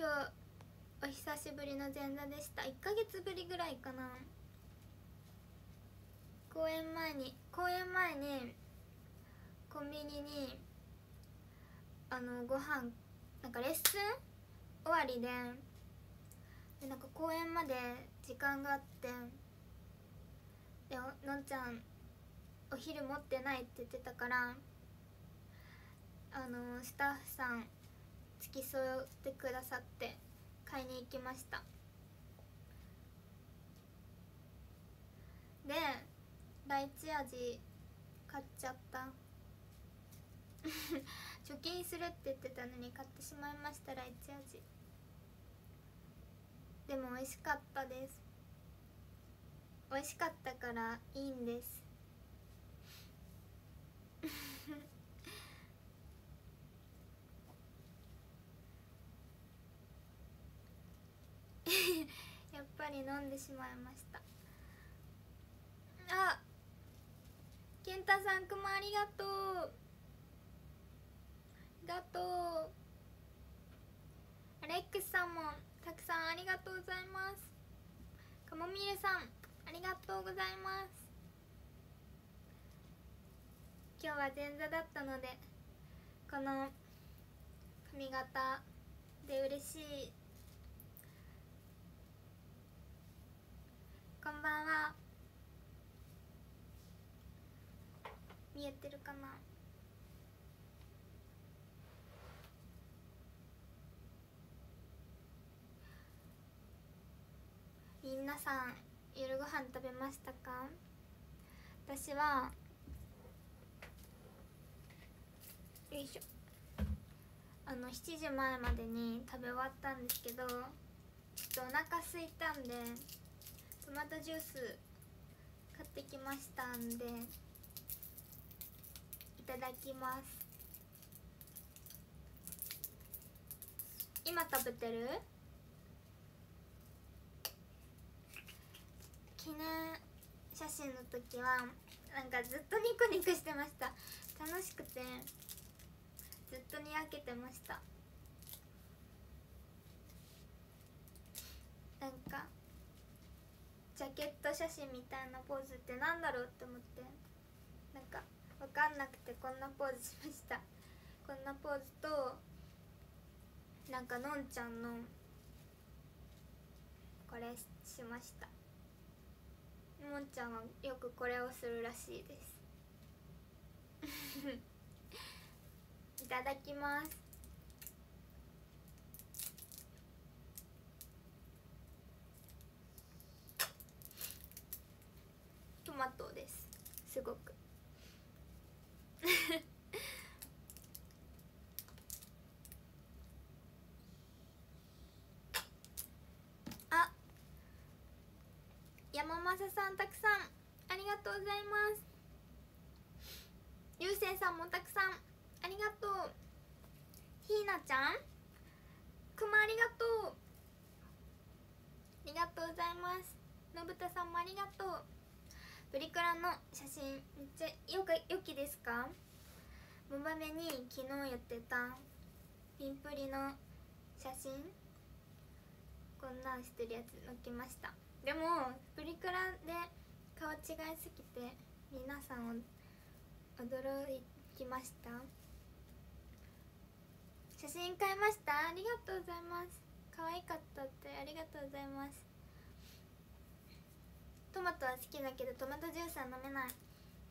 今日お久しぶりの前座でした。1ヶ月ぶりぐらいかな。公演前にコンビニにご飯なんかレッスン終わりでなんか公演まで時間があって、でのんちゃんお昼持ってないって言ってたから、スタッフさん付き添ってくださって買いに行きました。でライチ味買っちゃった。貯金するって言ってたのに買ってしまいました、ライチ味。でも美味しかったです。美味しかったからいいんです。やっぱり飲んでしまいました。あ、健太さんくまありがとうありがとう。アレックスさんもたくさんありがとうございます。カモミールさんありがとうございます。今日は前座だったのでこの髪型で嬉しい。こんばんは。見えてるかな。皆さん夜ご飯食べましたか？私はよいしょ、7時前までに食べ終わったんですけど、ちょっとお腹空いたんでトマトジュース買ってきましたんでいただきます。今食べてる？記念写真の時はなんかずっとニコニコしてました。楽しくてずっとにやけてました。なんかジャケット写真みたいなポーズってなんだろうって思って、なんか分かんなくてこんなポーズしました。こんなポーズとなんかのんちゃんのこれしました。もんちゃんはよくこれをするらしいです。いただきます。トマトです、すごく。さんたくさんありがとうございます。ゆうせいさんもたくさんありがとう。ひなちゃんくまありがとう、ありがとうございます。のぶたさんもありがとう。ブリクラの写真めっちゃよきですか？モバメに昨日言ってたピンプリの写真こんなんしてるやつ載っけました。でもプリクラで顔違いすぎて皆さん驚きました。写真買いました、ありがとうございます。可愛かったってありがとうございます。トマトは好きだけどトマトジュースは飲めない。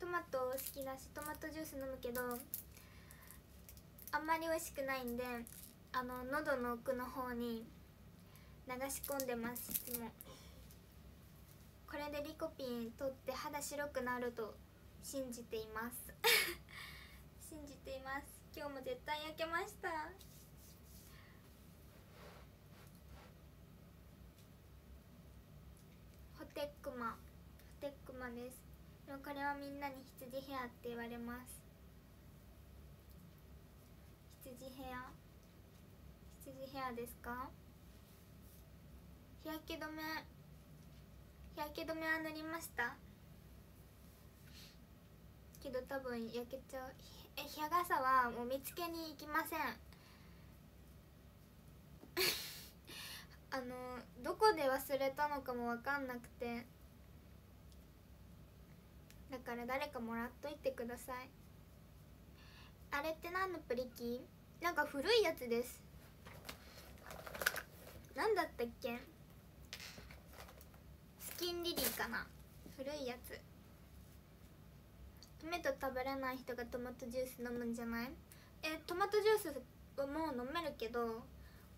トマト好きだしトマトジュース飲むけどあんまり美味しくないんで喉の奥の方に流し込んでます、いつも。これでリコピン取って肌白くなると信じています。信じています。今日も絶対焼けました。ホテックマです。でもこれはみんなに羊ヘアって言われます。羊ヘアですか？日焼け止めは塗りましたけど多分焼けちゃう。日傘はもう見つけに行きません。どこで忘れたのかも分かんなくて、だから誰かもらっといてください。あれって何のプリキ？なんか古いやつです。なんだったっけ？スキンリリーかな。古いやつ。トマト食べれない人がトマトジュース飲むんじゃない？トマトジュースはもう飲めるけど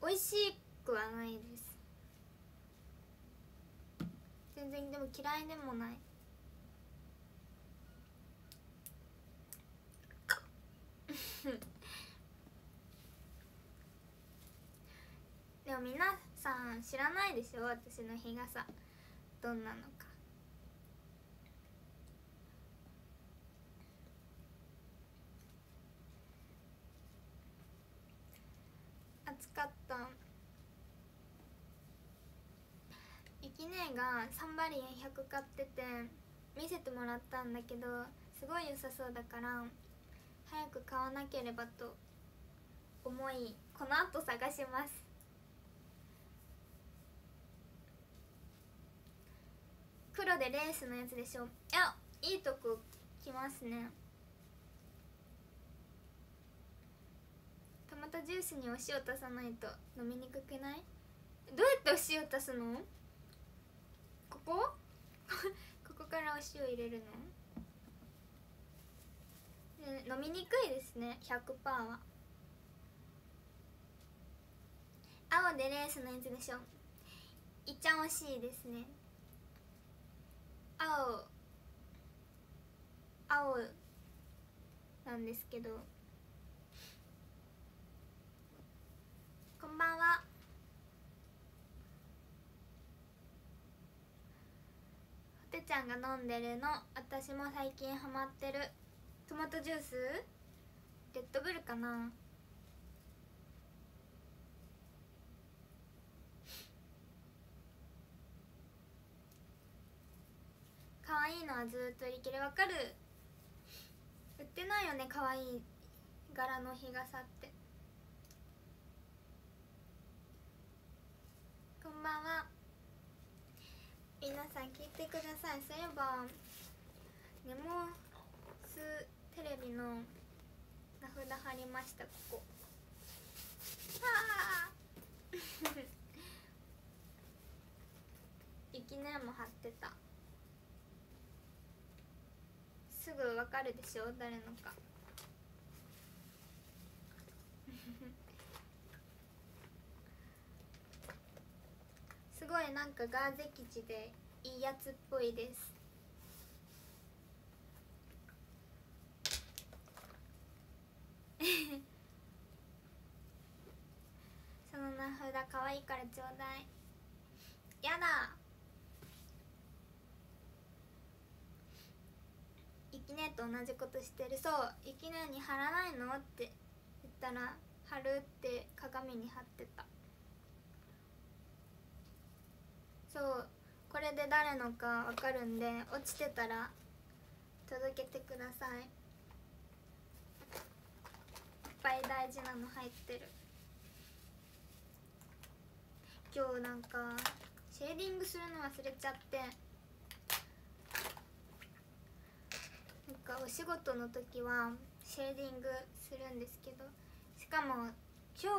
美味しくはないです。全然でも嫌いでもない。でも皆さん知らないでしょ、私の日傘どんなのか。暑かった。ゆき姉がサンバリエ100買ってて見せてもらったんだけど、すごい良さそうだから早く買わなければと思い、この後探します。黒でレースのやつでしょ。あ、いいとこ来ますね。トマトジュースにお塩足さないと飲みにくくない？どうやってお塩足すの？ここ？ここからお塩入れるの？飲みにくいですね 100% は。青でレースのやつでしょ。いっちゃん惜しいですね。青なんですけど。こんばんは。ほてちゃんが飲んでるの私も最近ハマってる。トマトジュース？レッドブルかな。可愛いのはずっと売り切れ。わかる。売ってないよね、可愛い柄の日傘って。こんばんは。皆さん聞いてください。そういえばネモステレビの名札貼りました、ここ。はあ。ゆきねも貼ってた。すぐわかるでしょ、誰のか。すごいなんかガーゼ基地でいいやつっぽいです。その名札可愛いからちょうだい。やだ。ゆきねと同じことしてる。そう、ゆきねに貼らないのって言ったら貼るって鏡に貼ってた。そう、これで誰のかわかるんで、落ちてたら届けてください。いっぱい大事なの入ってる。今日なんかシェーディングするの忘れちゃって、なんかお仕事の時はシェーディングするんですけど、しかも今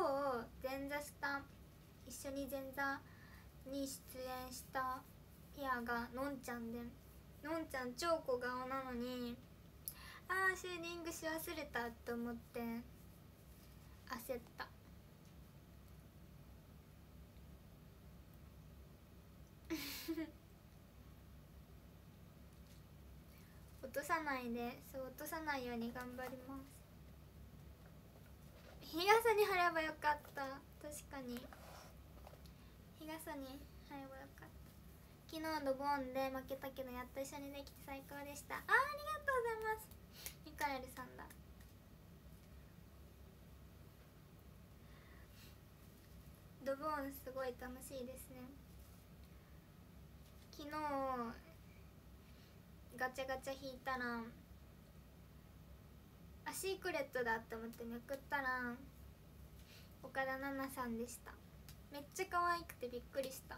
日前座した、一緒に前座に出演したペアがのんちゃんで、のんちゃん超小顔なのに、あーシェーディングし忘れたと思って焦った。落とさないで。そう、落とさないように頑張ります。日傘に貼ればよかった。確かに日傘に貼ればよかった。昨日ドボンで負けたけどやっと一緒にできて最高でした。あー、ありがとうございます。ミカエルさんだ。ドボンすごい楽しいですね。昨日ガチャガチャ引いたら、あ、シークレットだと思ってめくったら岡田奈々さんでした。めっちゃ可愛くてびっくりした。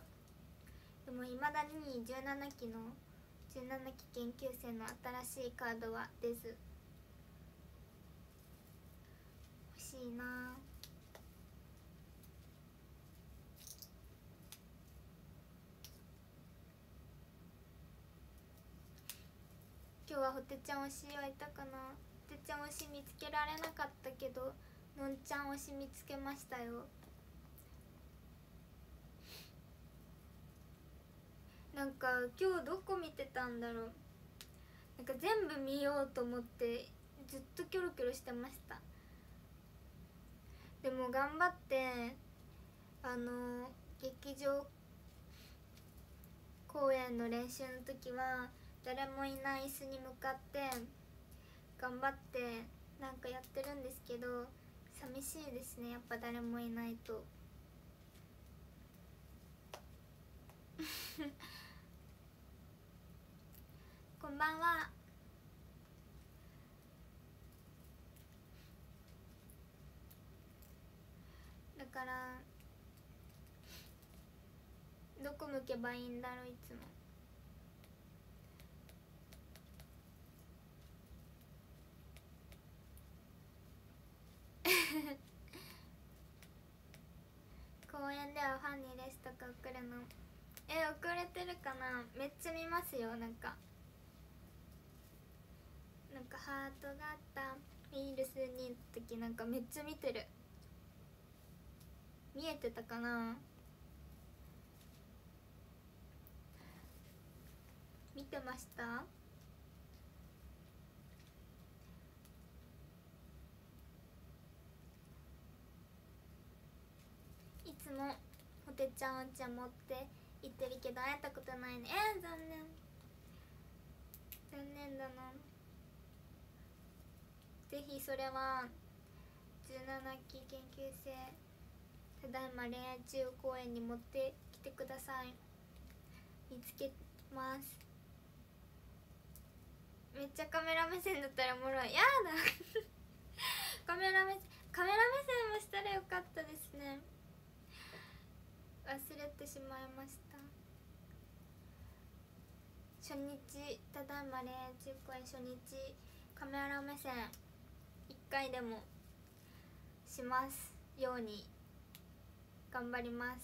でもいまだに17期研究生の新しいカードは出ず、欲しいな。今日はホテちゃん推しはいたかな。ホテちゃん推し見つけられなかったけど、のんちゃん推し見つけましたよ。なんか今日どこ見てたんだろう。なんか全部見ようと思ってずっとキョロキョロしてました。でも頑張って劇場公演の練習の時は誰もいない椅子に向かって頑張ってなんかやってるんですけど、寂しいですね、やっぱ誰もいないと。こんばんは。だからどこ向けばいいんだろう、いつも。公園ではファンにレスとか送るの？遅れてるかな。めっちゃ見ますよ。なんかハートがあったウイルスにの時なんかめっちゃ見てる。見えてたかな。見てました。いつもホテちゃんお茶持って行ってるけど会えたことないね。残念。残念だな。ぜひそれは17期研究生ただいま恋愛中公演に持ってきてください。見つけます。めっちゃカメラ目線だったらおもろい。やだ。カメラ目線もしたらよかったですね。忘れてしまいました。初日ただいま恋愛中公演初日カメラ目線1回でもしますように頑張ります。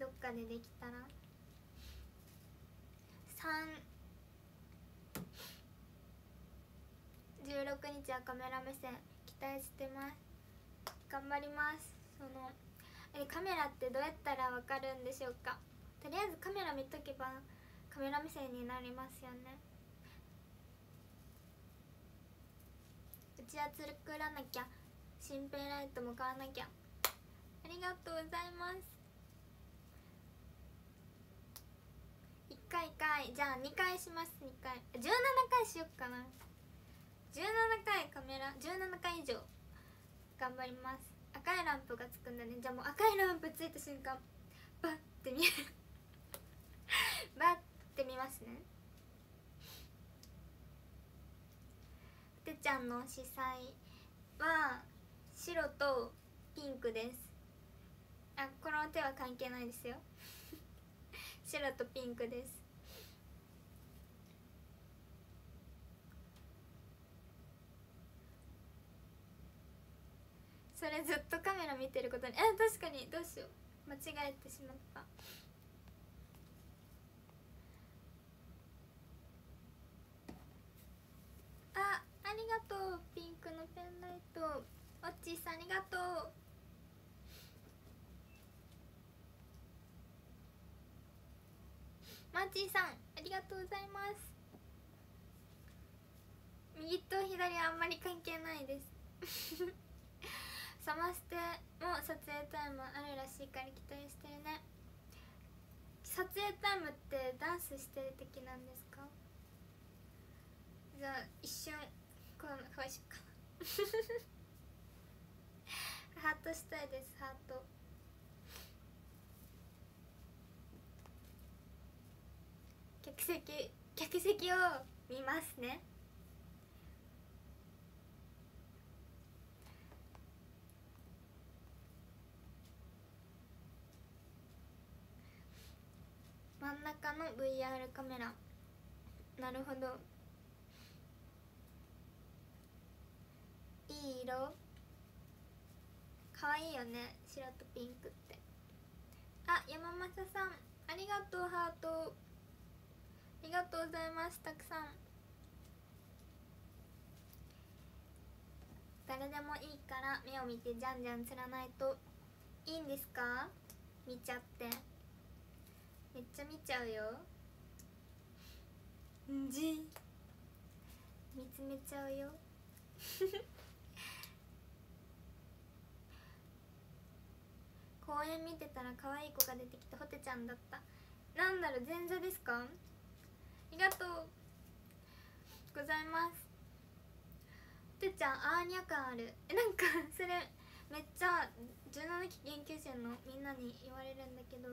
どっかでできたら。16日はカメラ目線期待してます。頑張ります。カメラってどうやったらわかるんでしょうか。とりあえずカメラ見とけばカメラ目線になりますよね。うちは作らなきゃ。新品ライトも買わなきゃ。ありがとうございます。1回じゃあ2回します。2回、17回しよっかな。17回、カメラ17回以上頑張ります。赤いランプがつくんだね。じゃあもう赤いランプついた瞬間バッて見る。バッて見ますね。ふてちゃんの主催は白とピンクです。あ、この手は関係ないですよ。白とピンクです。それずっとカメラ見てることに、確かにどうしよう、間違えてしまった。ありがとう。ピンクのペンライト、おっちーさんありがとう。マーチーさんありがとうございます。右と左はあんまり関係ないです。サマステも撮影タイムあるらしいから期待してるね。撮影タイムってダンスしてる時なんですか？じゃあ一瞬このかわいしようかな。ハートしたいです。ハート。客席を見ますね。の VR カメラ。なるほど。いい色。可愛いよね、白とピンクって。あ、山正さんありがとう、ハートありがとうございます。たくさん。誰でもいいから目を見てじゃんじゃん釣らないと。いいんですか、見ちゃって。めっちゃ見ちゃうよ。んじ見つめちゃうよ公園見てたら可愛い子が出てきてホテちゃんだった。なんだろう、前座ですか。ありがとうございます。ホテちゃんアーニャ感ある。なんかそれめっちゃ17期研究生のみんなに言われるんだけど、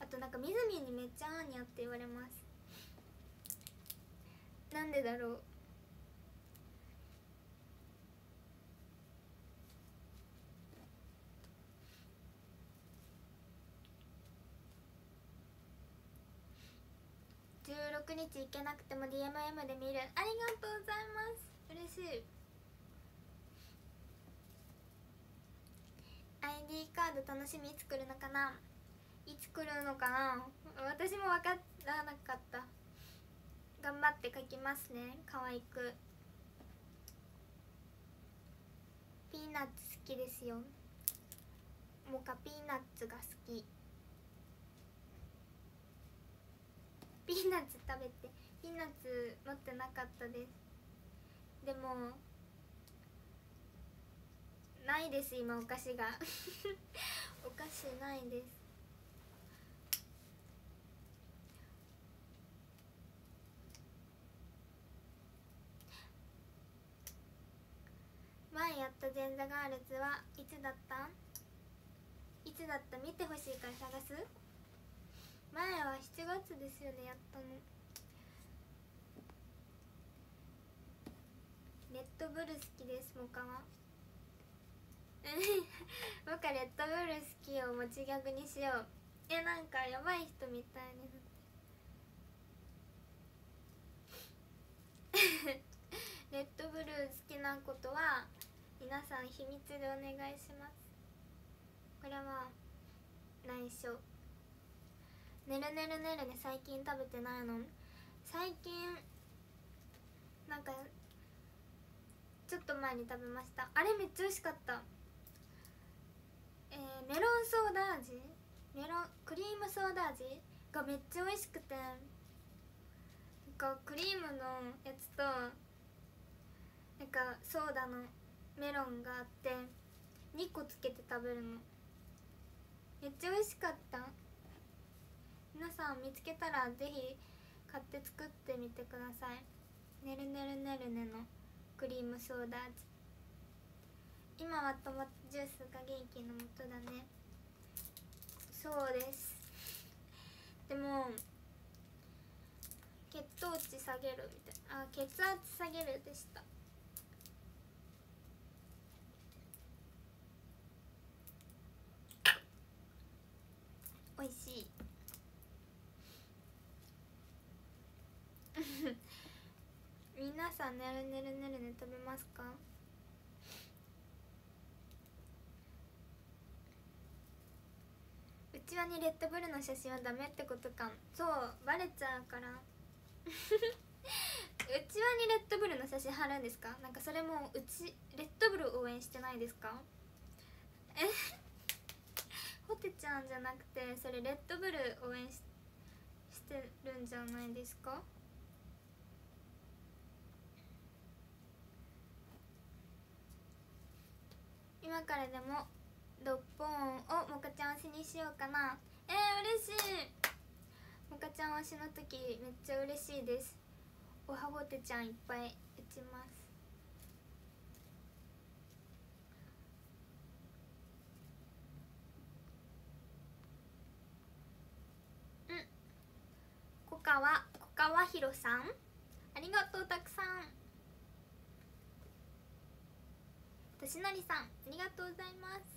あとなんかみずみにめっちゃアーニャって言われます。なんでだろう。16日行けなくても DMM で見る。ありがとうございます、嬉しい。 ID カード楽しみ、いつ来るのかな。いつ来るのかな、私も分からなかった。頑張って書きますね、可愛く。ピーナッツ好きですよ。モカピーナッツが好き。ピーナッツ食べて。ピーナッツ持ってなかったです。でもないです、今お菓子がお菓子ないです。前やった前座ガールズはいつだった？いつだった？見てほしいから探す。前は7月ですよね、やったの。レッドブル好きです、モカはモカレッドブル好きを持ちギャグにしよう。なんかやばい人みたいにレッドブル好きなことは皆さん秘密でお願いします。これは内緒。ねるねるねるね、最近食べてないの。最近なんかちょっと前に食べました。あれめっちゃ美味しかった。メロンソーダ味、クリームソーダ味がめっちゃ美味しくて、なんかクリームのやつとなんかソーダのメロンがあって2個つけて食べるの。めっちゃ美味しかった。皆さん見つけたらぜひ買って作ってみてください。ねるねるねるねのクリームソーダ味。今はトマトジュースが元気のもとだね。そうです。でも血糖値下げるみたいな、血圧下げるでした。おいしい皆さんねるねるねるね食べますか？うちわにレッドブルの写真はダメってことか。そう、バレちゃうからうちわにレッドブルの写真貼るんですか？なんかそれもうちレッドブル応援してないですか？えホテちゃんじゃなくてそれレッドブル応援してるんじゃないですか？今からでも6本をモカちゃん推しにしようかな。嬉しい。モカちゃん推しの時めっちゃ嬉しいです。おはごてちゃんいっぱい打ちます。こかわひろさんありがとう、たくさん。としのりさんありがとうございます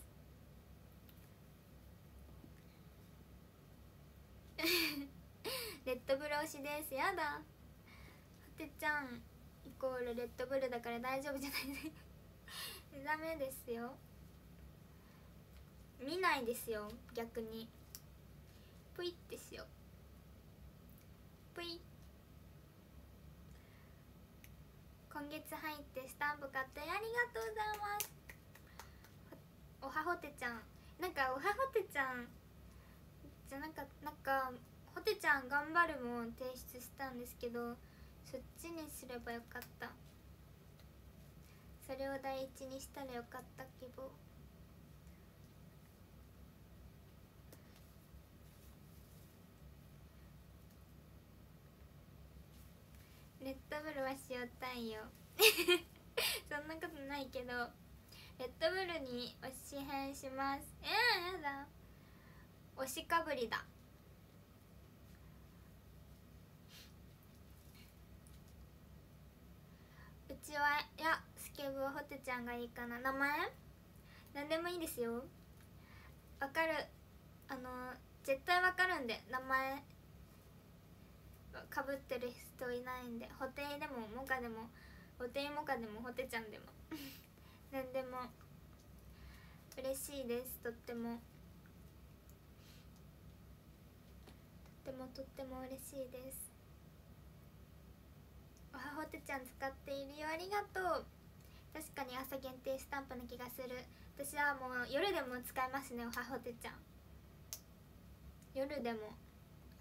レッドブル推しです。やだ、はてちゃんイコールレッドブルだから大丈夫じゃないですダメですよ、見ないですよ、逆にぷいってしよう、ぷい。今月入ってスタンプ買ってありがとうございます。おはほてちゃん、なんかおはほてちゃんじゃなんかほてちゃん頑張るもん提出したんですけど、そっちにすればよかった、それを第一にしたらよかったけど。レッドブルは塩太陽そんなことないけど、レッドブルに推し変します。やだ、推しかぶりだ。うちはやスケブはホテちゃんがいいかな。名前なんでもいいですよ、わかる、絶対わかるんで。名前かぶってる人いないんで、ホテイでもモカでも、ホテイモカでもホテちゃんでも何でも嬉しいです。とってもとってもとっても嬉しいです。おはホテちゃん使っているよ、ありがとう。確かに朝限定スタンプな気がする。私はもう夜でも使いますね、おはホテちゃん。夜でも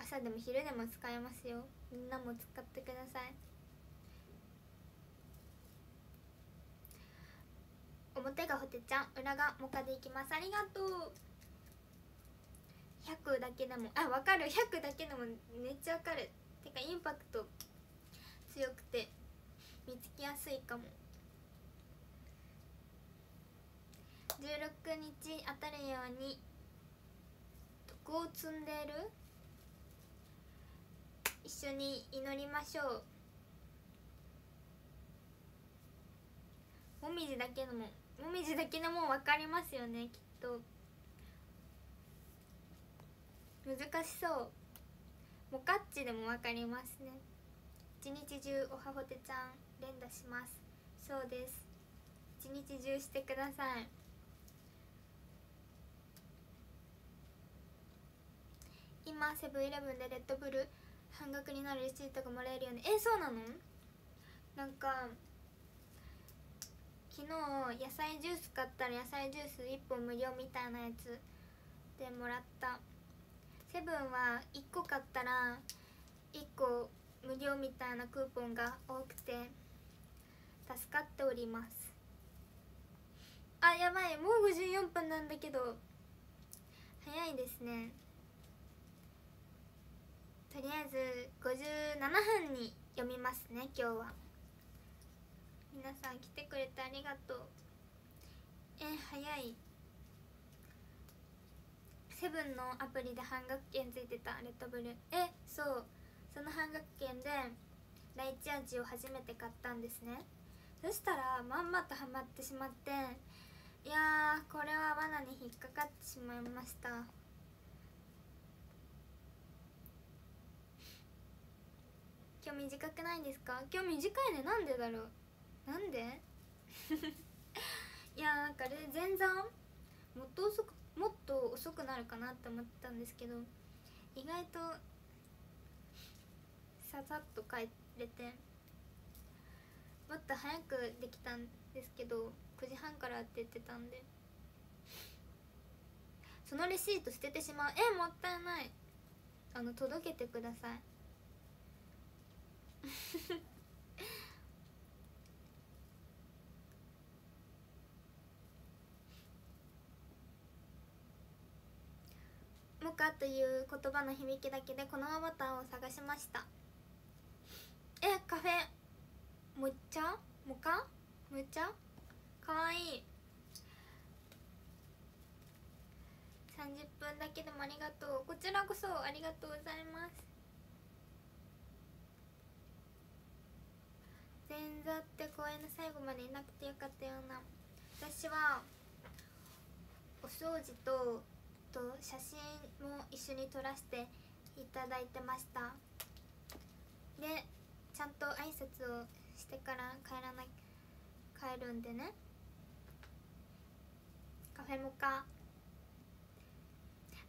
朝でも昼でも使えますよ。みんなも使ってください。表がホテちゃん、裏がモカでいきます。ありがとう。100だけでも、あ、わかる、100だけでもめっちゃわかる。てかインパクト強くて見つけやすいかも。16日当たるように徳を積んでいる、一緒に祈りましょう。もみじだけのも分かりますよね、きっと。難しそう。モカッチでも分かりますね。一日中おはほてちゃん連打します。そうです、一日中してください。今セブンイレブンでレッドブル半額になるレシートがもらえるよね。そうなの？なんか昨日野菜ジュース買ったら野菜ジュース1本無料みたいなやつでもらった。セブンは1個買ったら1個無料みたいなクーポンが多くて助かっております。あ、やばい、もう54分なんだけど、早いですね。とりあえず57分に読みますね。今日は皆さん来てくれてありがとう。早い。セブンのアプリで半額券ついてた、レッドブル。そう、その半額券でライチ味を初めて買ったんですね。そしたらまんまとハマってしまって、いやー、これは罠に引っかかってしまいました。今日短くないですか？今日短いね、なんでだろう、なんでいや、なんか前座もっと遅くなるかなって思ったんですけど、意外とささっと書いれて、もっと早くできたんですけど、9時半からって言ってたんで、そのレシート捨ててしまう。もったいない。届けてくださいモカという言葉の響きだけでこのアバターを探しました。カフェもっちゃモカむちゃかわいい。30分だけでもありがとう。こちらこそありがとうございます。前座って公演の最後までいなくてよかったような。私はお掃除と写真も一緒に撮らせていただいてました。でちゃんと挨拶をしてから帰るんでね。カフェモカ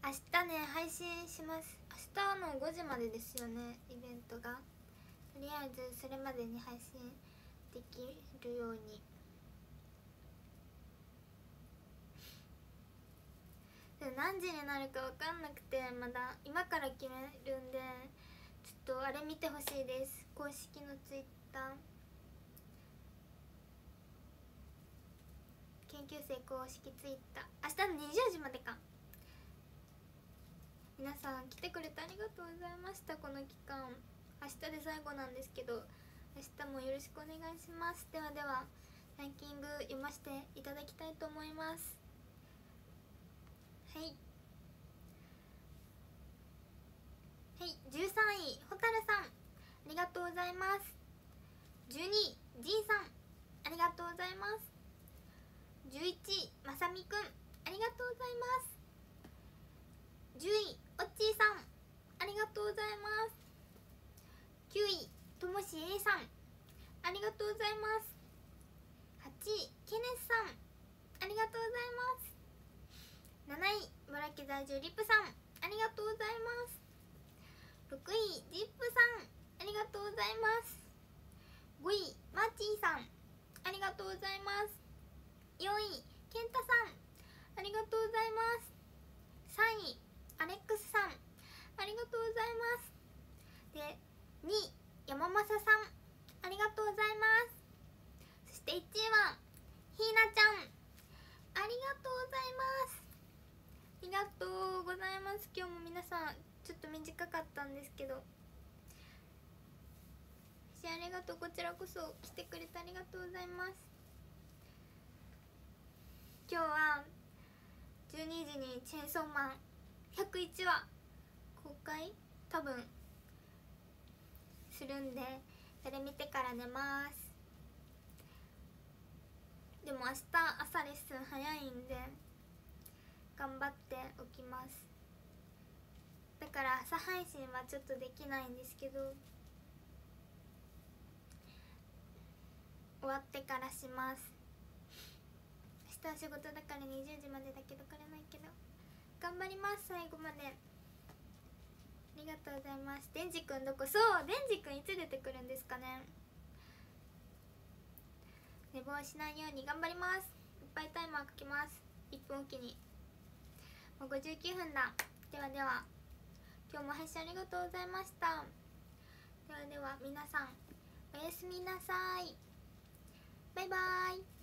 明日ね配信します。明日の5時までですよね、イベントが。とりあえずそれまでに配信できるように。何時になるか分かんなくて、まだ今から決めるんで、ちょっとあれ見てほしいです。公式のツイッター研究生公式ツイッター。明日の20時までか。皆さん来てくれてありがとうございました。この期間明日で最後なんですけど、明日もよろしくお願いします。ではではランキング読ませていただきたいと思います。はい、はい、13位ほたるさんありがとうございます。12位 G さんありがとうございます。11位まさみくんありがとうございます。10位おっちーさんありがとうございます。9位ともし A さんありがとうございます。8位ケネスさんありがとうございます。7位茨城在住リップさんありがとうございます。6位ジップさんありがとうございます。5位マーチーさんありがとうございます。4位ケンタさんありがとうございます。3位アレックスさんありがとうございます。で2位山正さんありがとうございます。そして1位はひなちゃんありがとうございます。ありがとうございます。今日も皆さんちょっと短かったんですけど、ありがとう。こちらこそ来てくれてありがとうございます。今日は12時にチェーンソーマン101話公開多分するんで、それ見てから寝ます。でも明日朝レッスン早いんで頑張っておきます。だから朝配信はちょっとできないんですけど、終わってからします。明日仕事だから20時までだけど来れないけど頑張ります。最後までありがとうございます。デンジくんどこ？そうデンジくんいつ出てくるんですかね。寝坊しないように頑張ります。いっぱいタイマーかけます。1分おきに。もう59分だ。ではでは今日も配信ありがとうございました。ではでは皆さんおやすみなさい。バイバーイ。